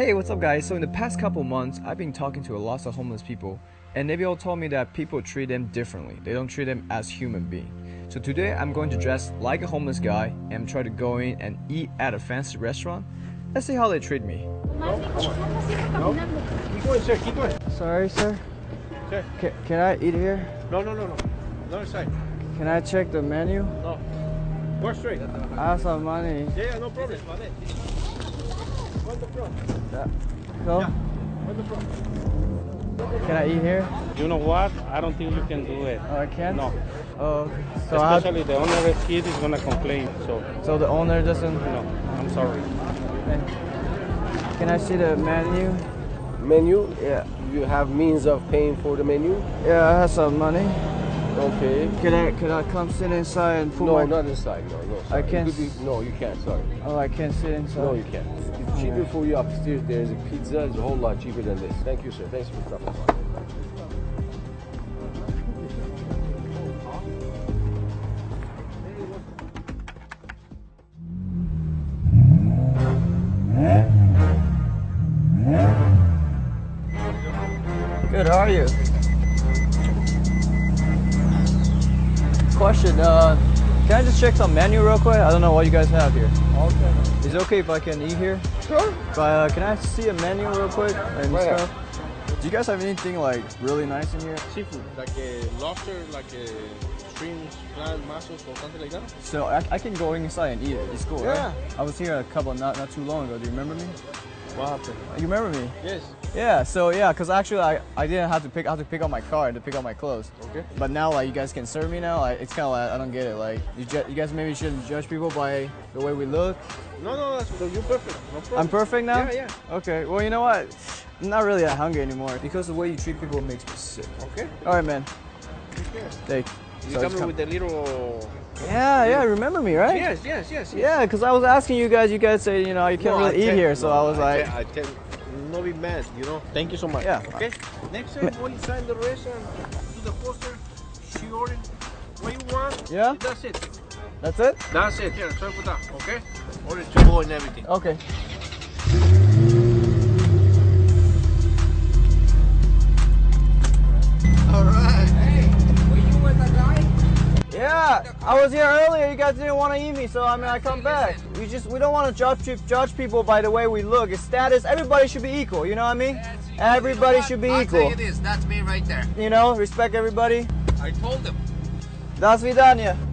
Hey, what's up guys? So in the past couple months, I've been talking to lots of homeless people, and they all told me that people treat them differently. They don't treat them as human beings. So today I'm going to dress like a homeless guy and try to go in and eat at a fancy restaurant. Let's see how they treat me. No. Keep going, sir. Keep going. Sorry, sir. Sir. Can I eat here? No. Another side. Can I check the menu? No. Go straight. I have some money. Yeah, no problem. On the front. Yeah. So? Yeah. On the front. Can I eat here? You know what? I don't think you can do it. Oh, I can't? No. Oh, so especially the owner's kid is going to complain. So the owner doesn't? No, I'm sorry. Okay. Can I see the menu? Menu? Yeah. You have means of paying for the menu? Yeah, I have some money. Okay. Can I come sit inside and put my... No, not inside. No. Sorry. I can't. No, you can't. Sorry. Oh, I can't sit inside. No, you can't. It's cheaper for you upstairs. There's a pizza. It's a whole lot cheaper than this. Thank you, sir. Thanks for coming. Good. How are you? Question, can I just check some menu real quick? I don't know what you guys have here. Okay. Is it okay if I can eat here? Sure. But can I see a menu real quick and stuff? Do you guys have anything like really nice in here? Seafood, like a lobster, like a shrimp, clam, mussels, or something like that. So I can go inside and eat it. It's cool, yeah. Right? I was here a couple not too long ago. Do you remember me? What happened? You remember me? Yes. Yeah, so yeah, because actually I didn't have to pick up my car and to pick up my clothes. Okay. But now like you guys can serve me now, like, it's kind of like I don't get it. Like you guys maybe shouldn't judge people by the way we look. No, that's, you're perfect. No problem. I'm perfect now? Yeah. Okay, well you know what? I'm not really that hungry anymore because the way you treat people makes me sick. Okay. Alright man. Take care. Thank you. You so come with the little... Yeah, remember me, right? Yes. Yeah, because I was asking you guys said, you know, you can't really eat here, so I was like... No, be mad, you know? Thank you so much. Yeah. Okay? Next time, go inside the restaurant, do the poster, she ordered what you want, yeah? That's it. That's it? That's it. Yeah, sorry for that, okay? Order to go and everything. Okay. I was here earlier, you guys didn't want to eat me, so I mean, I come back. We don't want to judge people by the way we look. It's status, everybody should be equal, you know what I mean? Everybody should be equal. I'll tell you this, that's me right there. You know, respect everybody. I told them. Das Vidania.